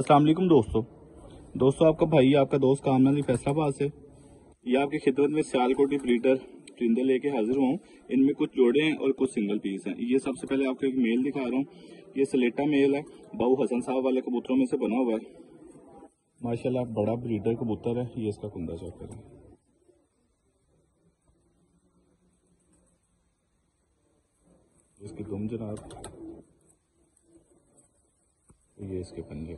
अस्सलाम वालेकुम दोस्तों, आपका भाई आपका दोस्त कामरान अली फैसलाबाद से ये आपकी खिदमत में सियालकोटी ब्रीडर परिंदे लेके हाजिर हुआ हूँ। इनमें कुछ जोड़े हैं और कुछ सिंगल पीस हैं। ये सबसे पहले आपको एक मेल दिखा रहा हूँ, ये सलेटा मेल है, बाबू हसन साहब वाले कबूतरों में से बना हुआ है। माशाल्लाह बड़ा ब्रीडर कबूतर है। ये इसका कुंदा चेक करें, इसकी दुम जनाब, ये इसके पंजे,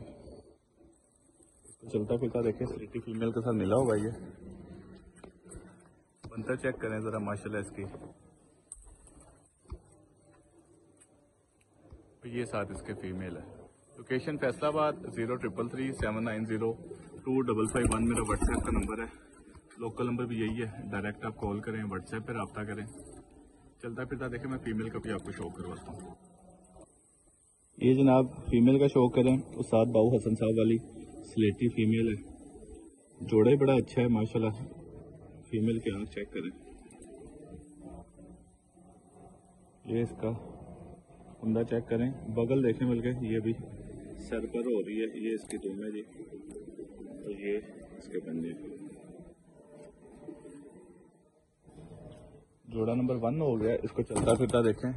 इसको चलता फिरता देखें, स्लेटी फीमेल के साथ मिला हुआ। ये पंजा चेक करें जरा, माशाल्लाह इसकी। ये साथ इसके फीमेल है। लोकेशन फैसलाबाद 03337902551 मेरा व्हाट्सएप का नंबर है, लोकल नंबर भी यही है। डायरेक्ट आप कॉल करें, व्हाट्सएप पर रब्ता करें। चलता फिरता देखें, मैं फीमेल का भी आपको शो करवाता हूँ। ये जनाब फीमेल का शौक करें, उस साथ बाबू हसन साहब वाली स्लेटी फीमेल है। जोड़ा ही बड़ा अच्छा है माशाल्लाह। फीमेल की आँख चेक करें, ये इसका कुंदा चेक करें, बगल देखें, बल्कि ये भी सर पर हो रही है। ये इसकी दुम है जी, और ये इसके पंजे। जोड़ा नंबर 1 हो गया। इसको चलता फिरता देखें,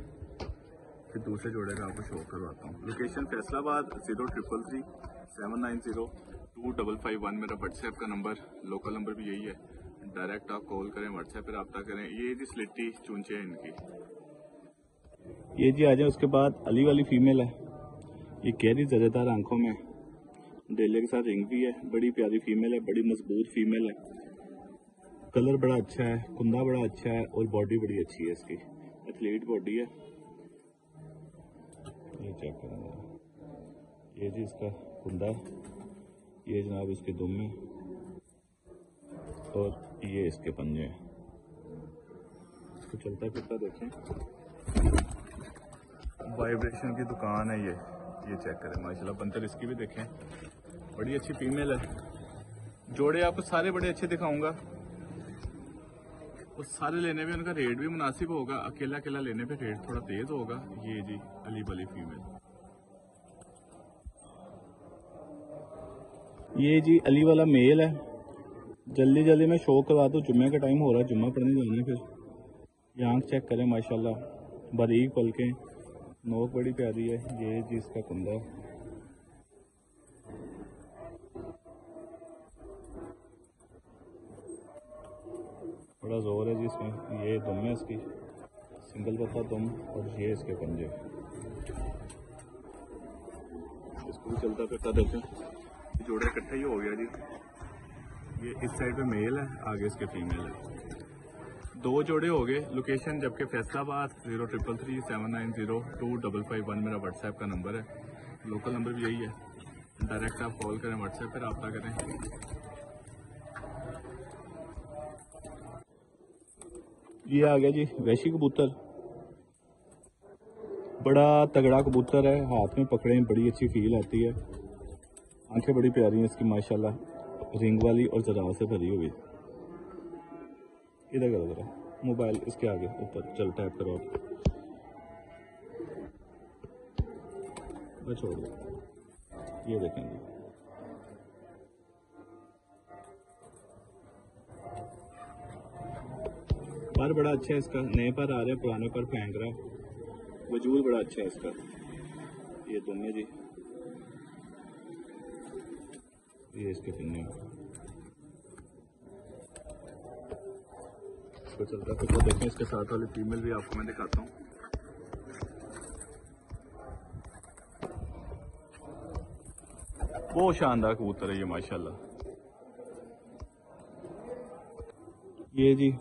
फिर दूसरे जोड़े का आपको शो करवाता हूँ। लोकेशन फैसलाबाद 03337902551 मेरा व्हाट्सएप का नंबर, लोकल नंबर भी यही है। डायरेक्ट आप कॉल करें, व्हाट्सएप पर रब्ता करें। ये जी स्लेटी चूंचे हैं इनकी। ये जी आ जाए उसके बाद अली वाली फीमेल है। ये गहरी जरेदार आंखों में, डेले के साथ रिंग भी है। बड़ी प्यारी फीमेल है, बड़ी मजबूत फीमेल है। कलर बड़ा अच्छा है, कुंदा बड़ा अच्छा है, और बॉडी बड़ी अच्छी है इसकी, एथलीट बॉडी है। ये चेक करेंगे, ये जी इसका कुंदा, ये जनाब इसके दुम में, और ये इसके पंजे। इसको चलता फिरता देखें, वाइब्रेशन की दुकान है। ये चेक करें माशाल्लाह, बंतर इसकी भी देखें, बड़ी अच्छी फीमेल है। जोड़े आपको सारे बड़े अच्छे दिखाऊंगा, और सारे लेने पे उनका रेट भी मुनासिब होगा। अकेला अकेला लेने पे रेट थोड़ा तेज होगा। ये जी अली वाली फीमेल, ये जी अली वाला मेल है। जल्दी जल्दी मैं शो करवा दूँ, जुम्मे का टाइम हो रहा है, जुम्मा पढ़ने जाने। फिर ये आँख चेक करें माशाल्लाह, बारीक पलकें, नोक बड़ी प्यारी है। ये जी इसका कुंदा, बड़ा जोर है जी इसमें। ये दुम है इसकी, सिंगल पत्ता दुम, और ये इसके पंजे। इसको भी चलता फिरता देखें, जोड़ा इकट्ठा ही हो गया जी। ये इस साइड पे मेल है, आगे इसके फीमेल है। 2 जोड़े हो गए। लोकेशन जबकि फैसलाबाद 03337902551 मेरा व्हाट्सएप का नंबर है, लोकल नंबर भी यही है। डायरेक्ट आप कॉल करें, व्हाट्सएप पर रब्ता करें। ये आ गया जी वैशी कबूतर, बड़ा तगड़ा कबूतर है। हाथ में पकड़े हैं, बड़ी अच्छी फील आती है। आंखें बड़ी प्यारी हैं इसकी माशाल्लाह, रिंग वाली और जरा से भरी हुई। इधर करो जरा मोबाइल, इसके आगे ऊपर चल, टैप करो आप, छोड़ दो। ये देखेंगे पर बड़ा अच्छा है इसका, नए पर आ रहे, पुराने पर फेंक रहा है। वजूद बड़ा अच्छा है इसका। ये दोनों जी, ये इसके पिन्ने। इसको चलता फिर तो देखें, इसके साथ वाली फीमेल भी आपको मैं दिखाता हूँ। बहुत शानदार कबूतर है ये माशाल्लाह। ये जी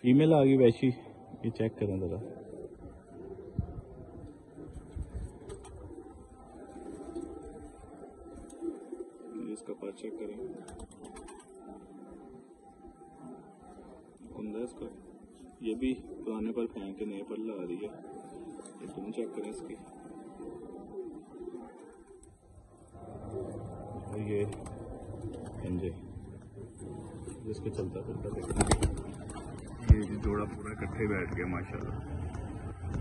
फीमेल आ गई वैशी, ये चेक करें जरा। इसका पर चेक करें, कुंदा इसका, ये भी पुराने पर फेंक के नए पर ला रही है। ये तुम चेक करें इसकी, और ये पंजे। इसको चलता फिरता देखते हैं, ये जोड़ा पूरा इकट्ठे बैठ गया माशाल्लाह।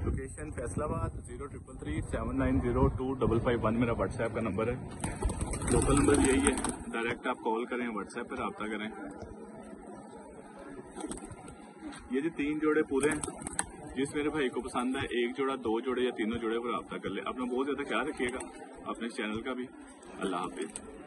लोकेशन फैसलाबाद 03337902551 मेरा व्हाट्सएप का नंबर है, लोकल नंबर यही है, डायरेक्ट आप कॉल करें, व्हाट्सएप पर रब्ता करें। ये जो 3 जोड़े पूरे हैं, जिस मेरे भाई को पसंद है 1 जोड़ा, 2 जोड़े या तीनों जोड़े पर रब्ता कर ले। अपना बहुत ज़्यादा ख्याल रखिएगा, अपने चैनल का भी। अल्लाह हाफिज़।